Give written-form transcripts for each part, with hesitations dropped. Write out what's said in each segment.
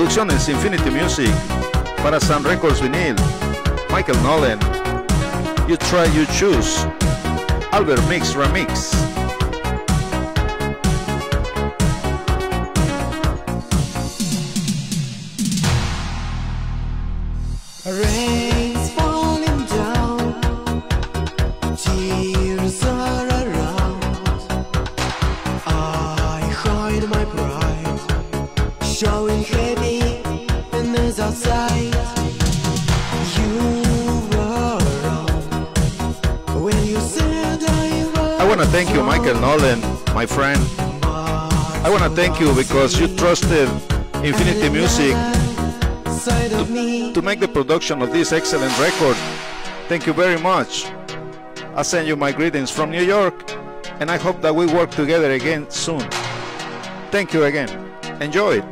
Producciones Infinity Music, para Sant Records Vinyl, Michael Nolen, You Try You Choose, Albert Mix Remix. Thank you, Michael Nolen, my friend. I want to thank you because you trusted Infinity Music to make the production of this excellent record. Thank you very much. I send you my greetings from New York, and I hope that we work together again soon. Thank you again. Enjoy it.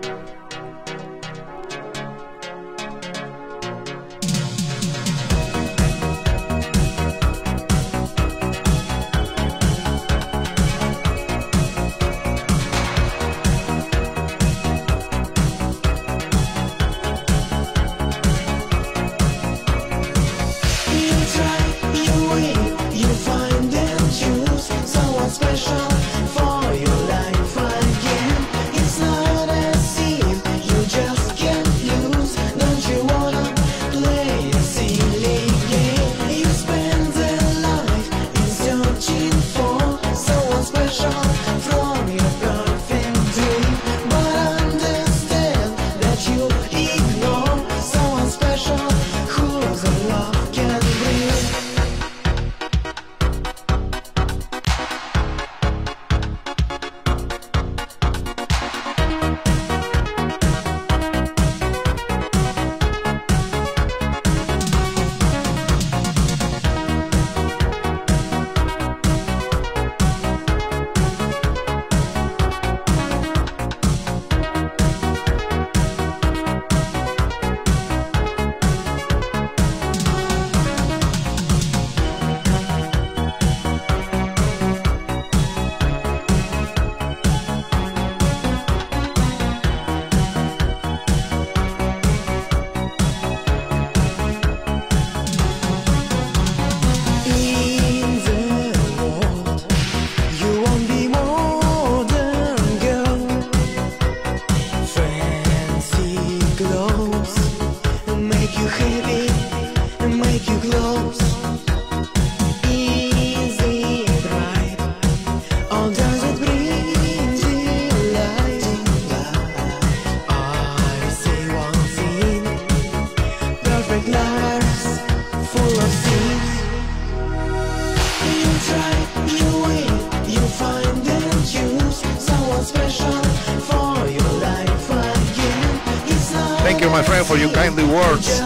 My friend, for your kindly words.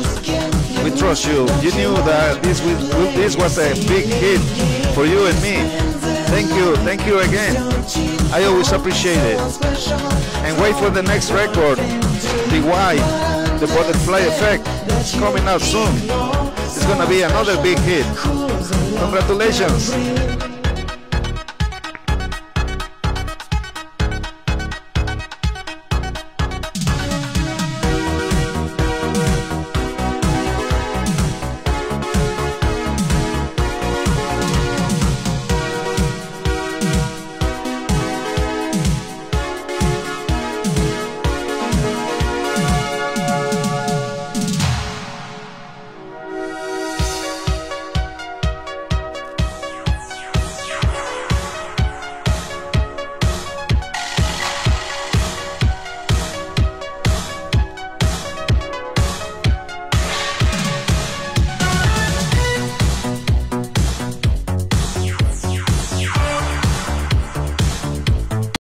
We trust you. You knew that this was a big hit for you and me. Thank you again. I always appreciate it. And wait for the next record, the Butterfly Effect, coming out soon. It's gonna be another big hit. Congratulations.